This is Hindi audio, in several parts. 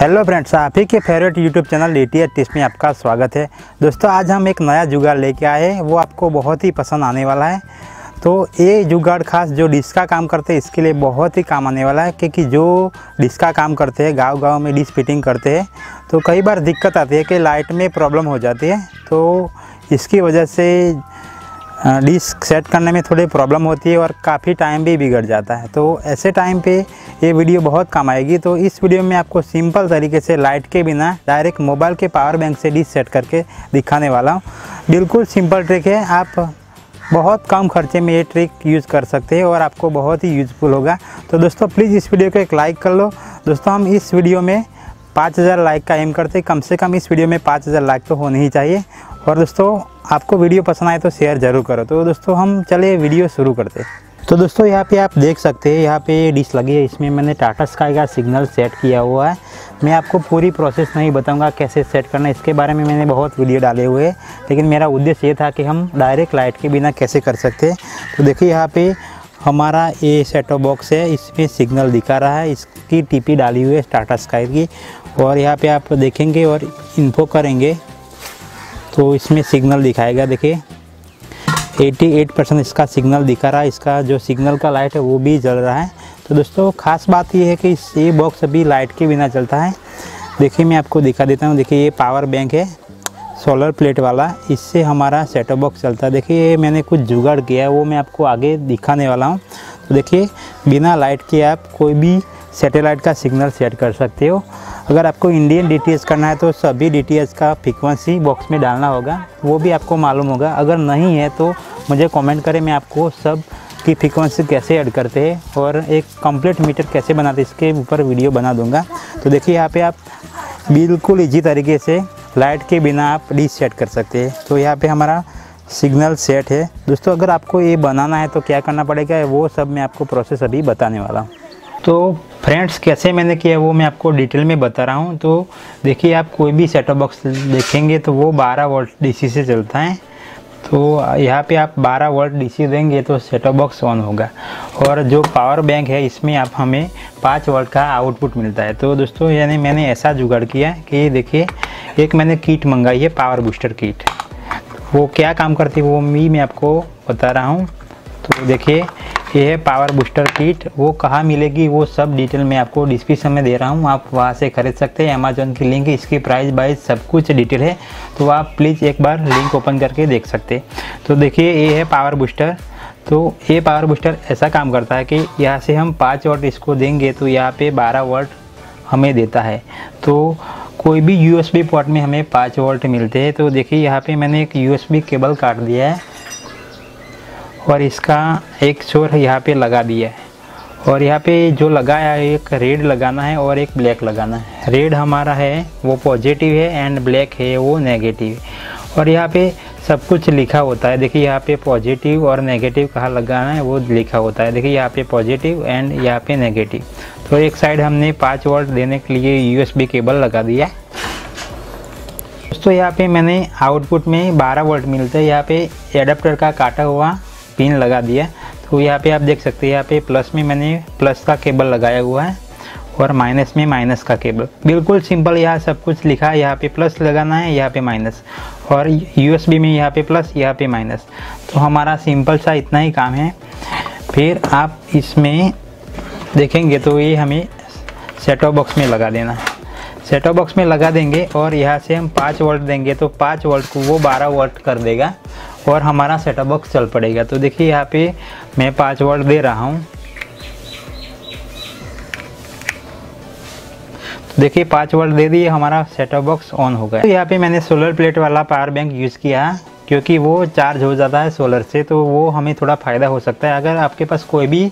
हेलो फ्रेंड्स, आप ही के favourite YouTube channel DTH tips में आपका स्वागत है। दोस्तों, आज हम एक नया जुगाड़ लेके आए हैं, वो आपको बहुत ही पसंद आने वाला है। तो ये जुगाड़ खास जो डिश का काम करते हैं इसके लिए बहुत ही काम आने वाला है, क्योंकि जो डिश का काम करते हैं गांव-गांव में डिश फिटिंग करते हैं तो कई बार दिक्कत आती है कि लाइट में प्रॉब्लम हो जाती है। तो इसकी वजह से डिश सेट करने में थोड़ी प्रॉब्लम होती है और काफ़ी टाइम भी बिगड़ जाता है। तो ऐसे टाइम पे ये वीडियो बहुत काम आएगी। तो इस वीडियो में आपको सिंपल तरीके से लाइट के बिना डायरेक्ट मोबाइल के पावर बैंक से डिश सेट करके दिखाने वाला हूँ। बिल्कुल सिंपल ट्रिक है, आप बहुत कम खर्चे में ये ट्रिक यूज़ कर सकते हैं और आपको बहुत ही यूज़फुल होगा। तो दोस्तों, प्लीज़ इस वीडियो को एक लाइक कर लो। दोस्तों, हम इस वीडियो में 5000 लाइक का एम करते हैं, कम से कम इस वीडियो में 5000 लाइक तो होने ही चाहिए। और दोस्तों, आपको वीडियो पसंद आए तो शेयर ज़रूर करो। तो दोस्तों, हम चले वीडियो शुरू करते हैं। तो दोस्तों, यहाँ पे आप देख सकते हैं, यहाँ पे डिश लगी है, इसमें मैंने टाटा स्काई का सिग्नल सेट किया हुआ है। मैं आपको पूरी प्रोसेस नहीं बताऊंगा कैसे सेट करना है, इसके बारे में मैंने बहुत वीडियो डाले हुए हैं, लेकिन मेरा उद्देश्य ये था कि हम डायरेक्ट लाइट के बिना कैसे कर सकते हैं। तो देखिए, यहाँ पर हमारा ये सेटो बॉक्स है, इसमें सिग्नल दिखा रहा है, इसकी टीपी डाली हुई है टाटा स्काई की। और यहाँ पर आप देखेंगे और इन्फो करेंगे तो इसमें सिग्नल दिखाएगा। देखिए, 88% इसका सिग्नल दिखा रहा है, इसका जो सिग्नल का लाइट है वो भी जल रहा है। तो दोस्तों, खास बात ये है कि ये बॉक्स अभी लाइट के बिना चलता है। देखिए, मैं आपको दिखा देता हूँ। देखिए, ये पावर बैंक है सोलर प्लेट वाला, इससे हमारा सेटअप बॉक्स चलता है। देखिए, ये मैंने कुछ जुगाड़ किया है, वो मैं आपको आगे दिखाने वाला हूँ। तो देखिए, बिना लाइट के आप कोई भी सैटेलाइट का सिग्नल सेट कर सकते हो। अगर आपको इंडियन DTH करना है तो सभी DTH का फ्रीक्वेंसी बॉक्स में डालना होगा, वो भी आपको मालूम होगा। अगर नहीं है तो मुझे कमेंट करें, मैं आपको सब की फ्रीक्वेंसी कैसे ऐड करते हैं और एक कंप्लीट मीटर कैसे बनाते हैं इसके ऊपर वीडियो बना दूंगा। तो देखिए, यहाँ पे आप बिल्कुल इजी तरीके से लाइट के बिना आप डिश सेट कर सकते हैं। तो यहाँ पर हमारा सिग्नल सेट है। दोस्तों, अगर आपको ये बनाना है तो क्या करना पड़ेगा वो सब मैं आपको प्रोसेस अभी बताने वाला हूँ। तो फ्रेंड्स, कैसे मैंने किया वो मैं आपको डिटेल में बता रहा हूँ। तो देखिए, आप कोई भी सेटअप बॉक्स देखेंगे तो वो 12 वोल्ट DC से चलता है। तो यहाँ पे आप 12 वोल्ट DC देंगे तो सेटअप बॉक्स ऑन होगा। और जो पावर बैंक है इसमें आप हमें 5 वोल्ट का आउटपुट मिलता है। तो दोस्तों, यानी मैंने ऐसा जुगाड़ किया कि देखिए, एक मैंने किट मंगाई है पावर बूस्टर किट, वो क्या काम करती है वो भी मैं आपको बता रहा हूँ। तो देखिए, ये है पावर बूस्टर किट, वो कहाँ मिलेगी वो सब डिटेल मैं आपको डिस्क्रिप्शन में दे रहा हूँ, आप वहाँ से खरीद सकते हैं। अमेजोन की लिंक, इसकी प्राइस वाइज सब कुछ डिटेल है, तो आप प्लीज़ एक बार लिंक ओपन करके देख सकते हैं। तो देखिए, ये है पावर बूस्टर। तो ये पावर बूस्टर ऐसा काम करता है कि यहाँ से हम 5 वोल्ट इसको देंगे तो यहाँ पर 12 वोल्ट हमें देता है। तो कोई भी USB पोर्ट में हमें 5 वोल्ट मिलते हैं। तो देखिए, यहाँ पर मैंने एक USB केबल काट दिया है और इसका एक छोर यहाँ पे लगा दिया है। और यहाँ पे जो लगाया है, एक रेड लगाना है और एक ब्लैक लगाना है। रेड हमारा है वो पॉजिटिव है एंड ब्लैक है वो नेगेटिव है। और यहाँ पे सब कुछ लिखा होता है। देखिए, यहाँ पे पॉजिटिव और नेगेटिव कहाँ लगाना है वो लिखा होता है। देखिए, यहाँ पे पॉजिटिव एंड यहाँ पे नेगेटिव। तो एक साइड हमने 5 वोल्ट देने के लिए USB केबल लगा दिया है। दोस्तों, यहाँ पर मैंने आउटपुट में 12 वोल्ट मिलता है, यहाँ पर एडाप्टर का काटा हुआ पिन लगा दिया। तो यहाँ पे आप देख सकते हैं, यहाँ पे प्लस में मैंने प्लस का केबल लगाया हुआ है और माइनस में माइनस का केबल। बिल्कुल सिंपल, यहाँ सब कुछ लिखा है। यहाँ पे प्लस लगाना है, यहाँ पे माइनस, और USB में यहाँ पे प्लस, यहाँ पे माइनस। तो हमारा सिंपल सा इतना ही काम है। फिर आप इसमें देखेंगे तो ये हमें सेटअप बॉक्स में लगा देना है। सेटअप बॉक्स में लगा देंगे और यहाँ से हम 5 वोल्ट देंगे तो 5 वोल्ट को वो 12 वोल्ट कर देगा और हमारा सेटअप बॉक्स चल पड़ेगा। तो देखिए, यहाँ पे मैं 5 वोल्ट दे रहा हूँ। तो देखिए, 5 वोल्ट दे दिए, हमारा सेटअप बॉक्स ऑन हो गया। तो यहाँ पे मैंने सोलर प्लेट वाला पावर बैंक यूज़ किया, क्योंकि वो चार्ज हो जाता है सोलर से, तो वो हमें थोड़ा फ़ायदा हो सकता है। अगर आपके पास कोई भी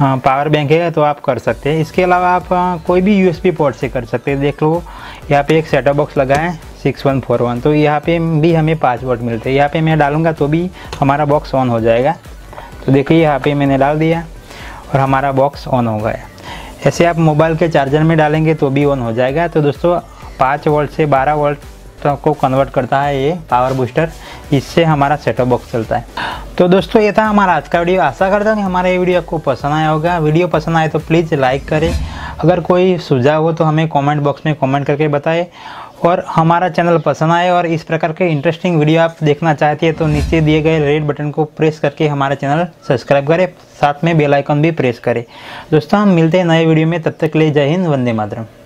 पावर बैंक है तो आप कर सकते हैं। इसके अलावा आप कोई भी USB पोर्ट से कर सकते हैं। देख लो, यहाँ पे एक सेटअप बॉक्स लगा है 6141, तो यहाँ पे भी हमें 5 वोल्ट मिलते हैं। यहाँ पे मैं डालूंगा तो भी हमारा बॉक्स ऑन हो जाएगा। तो देखिए, यहाँ पे मैंने डाल दिया और हमारा बॉक्स ऑन हो गया। ऐसे आप मोबाइल के चार्जर में डालेंगे तो भी ऑन हो जाएगा। तो दोस्तों, 5 वोल्ट से 12 वोल्ट को कन्वर्ट करता है ये पावर बूस्टर, इससे हमारा सेटअप बॉक्स चलता है। तो दोस्तों ये था हमारा आज का वीडियो। आशा करता हूँ कि हमारा ये वीडियो आपको पसंद आया होगा। वीडियो पसंद आए तो प्लीज़ लाइक करें। अगर कोई सुझाव हो तो हमें कमेंट बॉक्स में कमेंट करके बताएं। और हमारा चैनल पसंद आए और इस प्रकार के इंटरेस्टिंग वीडियो आप देखना चाहते हैं तो नीचे दिए गए रेड बटन को प्रेस करके हमारा चैनल सब्सक्राइब करें, साथ में बेल आइकन भी प्रेस करें। दोस्तों हम मिलते हैं नए वीडियो में, तब तक के लिए जय हिंद, वंदे मातरम।